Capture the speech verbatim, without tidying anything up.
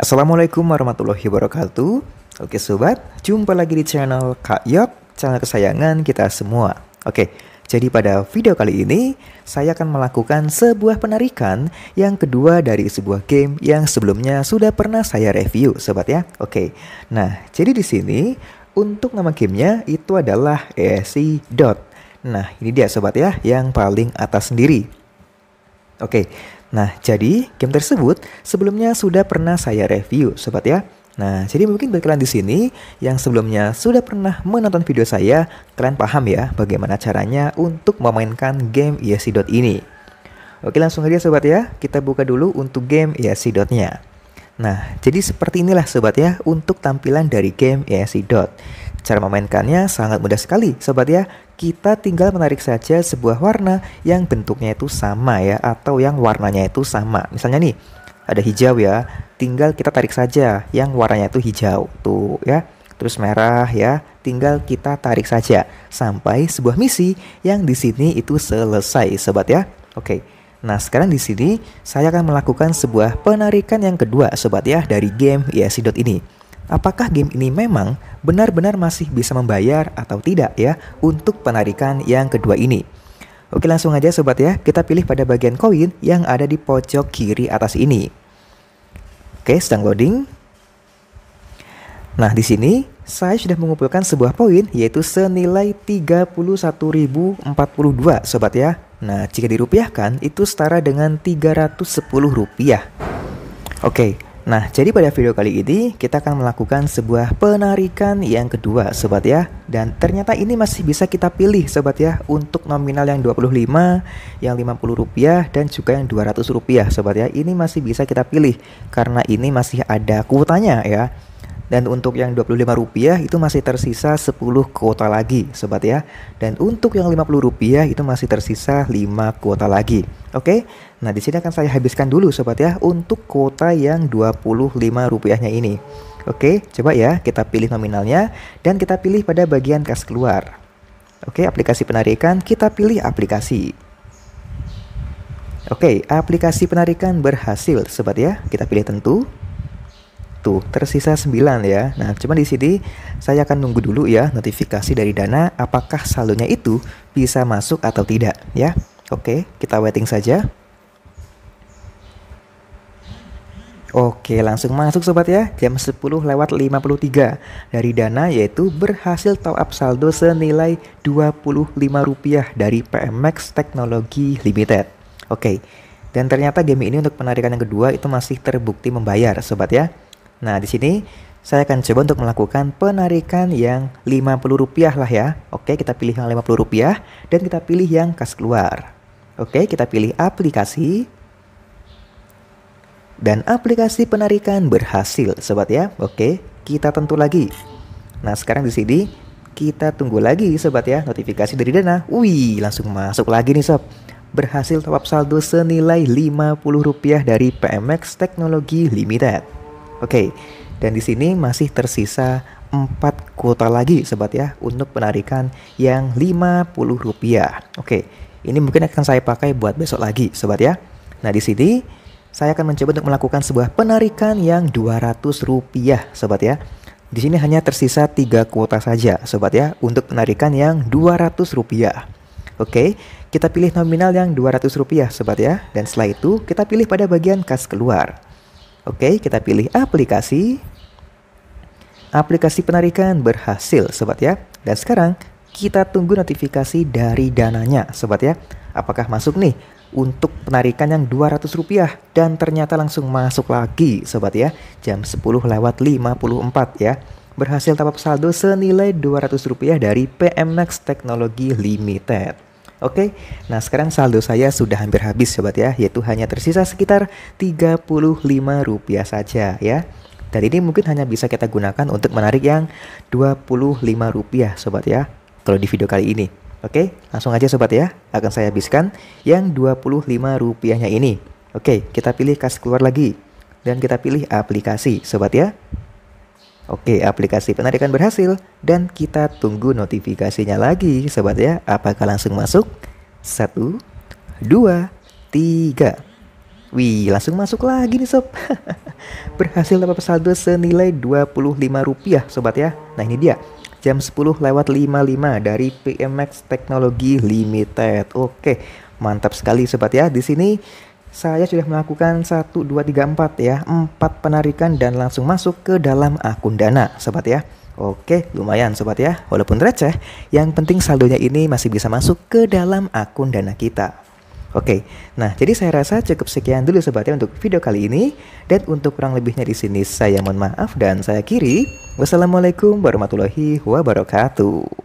Assalamualaikum warahmatullahi wabarakatuh. Oke sobat, jumpa lagi di channel Kak Yog, channel kesayangan kita semua. Oke, jadi pada video kali ini saya akan melakukan sebuah penarikan yang kedua dari sebuah game yang sebelumnya sudah pernah saya review, sobat ya. Oke, nah jadi di sini untuk nama gamenya itu adalah Easy Dots. Nah ini dia sobat ya, yang paling atas sendiri. Oke. Nah, jadi game tersebut sebelumnya sudah pernah saya review, sobat ya. Nah, jadi mungkin bagi kalian di sini yang sebelumnya sudah pernah menonton video saya, kalian paham ya bagaimana caranya untuk memainkan game Easy Dots ini. Oke, langsung aja sobat ya, kita buka dulu untuk game Easy Dots-nya. Nah, jadi seperti inilah sobat ya untuk tampilan dari game Easy Dots. Cara memainkannya sangat mudah sekali sobat ya. Kita tinggal menarik saja sebuah warna yang bentuknya itu sama ya, atau yang warnanya itu sama. Misalnya nih, ada hijau ya, tinggal kita tarik saja yang warnanya itu hijau tuh ya. Terus merah ya, tinggal kita tarik saja sampai sebuah misi yang di sini itu selesai sobat ya. Oke. Nah, sekarang di sini saya akan melakukan sebuah penarikan yang kedua sobat ya dari game Easy Dots ini. Apakah game ini memang benar-benar masih bisa membayar atau tidak ya untuk penarikan yang kedua ini? Oke, langsung aja sobat ya, kita pilih pada bagian koin yang ada di pojok kiri atas ini. Oke, sedang loading. Nah, di sini saya sudah mengumpulkan sebuah poin yaitu senilai tiga puluh satu ribu empat puluh dua sobat ya. Nah, jika dirupiahkan itu setara dengan tiga ratus sepuluh rupiah. Oke. Nah, jadi pada video kali ini kita akan melakukan sebuah penarikan yang kedua sobat ya. Dan ternyata ini masih bisa kita pilih sobat ya untuk nominal yang dua puluh lima, yang lima puluh rupiah, dan juga yang dua ratus rupiah sobat ya. Ini masih bisa kita pilih karena ini masih ada kuotanya ya. Dan untuk yang dua puluh lima rupiah itu masih tersisa sepuluh kuota lagi sobat ya. Dan untuk yang lima puluh rupiah itu masih tersisa lima kuota lagi. Oke. Nah, di sini akan saya habiskan dulu sobat ya untuk kuota yang dua puluh lima rupiahnya ini. Oke, coba ya kita pilih nominalnya dan kita pilih pada bagian kas keluar. Oke, aplikasi penarikan, kita pilih aplikasi. Oke, aplikasi penarikan berhasil sobat ya. Kita pilih tentu. Tuh, tersisa sembilan ya. Nah, cuma di sini saya akan nunggu dulu ya notifikasi dari Dana apakah saldonya itu bisa masuk atau tidak ya. Oke, kita waiting saja. Oke, langsung masuk sobat ya. Jam sepuluh lewat lima puluh tiga dari Dana yaitu berhasil top up saldo senilai dua puluh lima rupiah dari P M X Technology Limited. Oke. Dan ternyata game ini untuk penarikan yang kedua itu masih terbukti membayar sobat ya. Nah, di sini saya akan coba untuk melakukan penarikan yang lima puluh rupiah lah ya. Oke, kita pilih yang lima puluh rupiah dan kita pilih yang kas keluar. Oke, kita pilih aplikasi. Dan aplikasi penarikan berhasil, sobat ya. Oke, kita tentu lagi. Nah, sekarang di sini kita tunggu lagi sobat ya notifikasi dari Dana. Wih, langsung masuk lagi nih sob. Berhasil top up saldo senilai lima puluh rupiah dari P M X Technology Limited. Oke, dan di sini masih tersisa empat kuota lagi sobat ya untuk penarikan yang lima puluh rupiah. Oke, ini mungkin akan saya pakai buat besok lagi sobat ya. Nah, di sini saya akan mencoba untuk melakukan sebuah penarikan yang dua ratus rupiah sobat ya. Di sini hanya tersisa tiga kuota saja sobat ya untuk penarikan yang dua ratus rupiah. Oke, kita pilih nominal yang dua ratus rupiah sobat ya. Dan setelah itu kita pilih pada bagian kas keluar. Oke, kita pilih aplikasi. Aplikasi penarikan berhasil sobat ya. Dan sekarang kita tunggu notifikasi dari Dananya sobat ya. Apakah masuk nih untuk penarikan yang dua ratus rupiah? Dan ternyata langsung masuk lagi sobat ya. Jam sepuluh lewat lima puluh empat ya. Berhasil top up saldo senilai dua ratus rupiah dari P M X Technology Limited. Oke, nah sekarang saldo saya sudah hampir habis sobat ya, yaitu hanya tersisa sekitar tiga puluh lima rupiah saja ya. Dan ini mungkin hanya bisa kita gunakan untuk menarik yang dua puluh lima rupiah sobat ya, kalau di video kali ini. Oke, langsung aja sobat ya, akan saya habiskan yang dua puluh lima rupiahnya ini. Oke, kita pilih kas keluar lagi dan kita pilih aplikasi sobat ya. Oke, aplikasi penarikan berhasil dan kita tunggu notifikasinya lagi sobat ya. Apakah langsung masuk? Satu, dua, tiga. Wih, langsung masuk lagi nih sob. berhasil dapat saldo senilai dua puluh lima rupiah sobat ya. Nah ini dia jam sepuluh lewat lima puluh lima dari P M X Technology Limited. Oke, mantap sekali sobat ya. Di sini saya sudah melakukan satu, dua, tiga, empat ya, empat penarikan dan langsung masuk ke dalam akun Dana sobat ya. Oke, lumayan sobat ya, walaupun receh, yang penting saldonya ini masih bisa masuk ke dalam akun Dana kita. Oke, nah jadi saya rasa cukup sekian dulu sobat ya untuk video kali ini. Dan untuk kurang lebihnya di sini saya mohon maaf dan saya akhiri. Wassalamualaikum warahmatullahi wabarakatuh.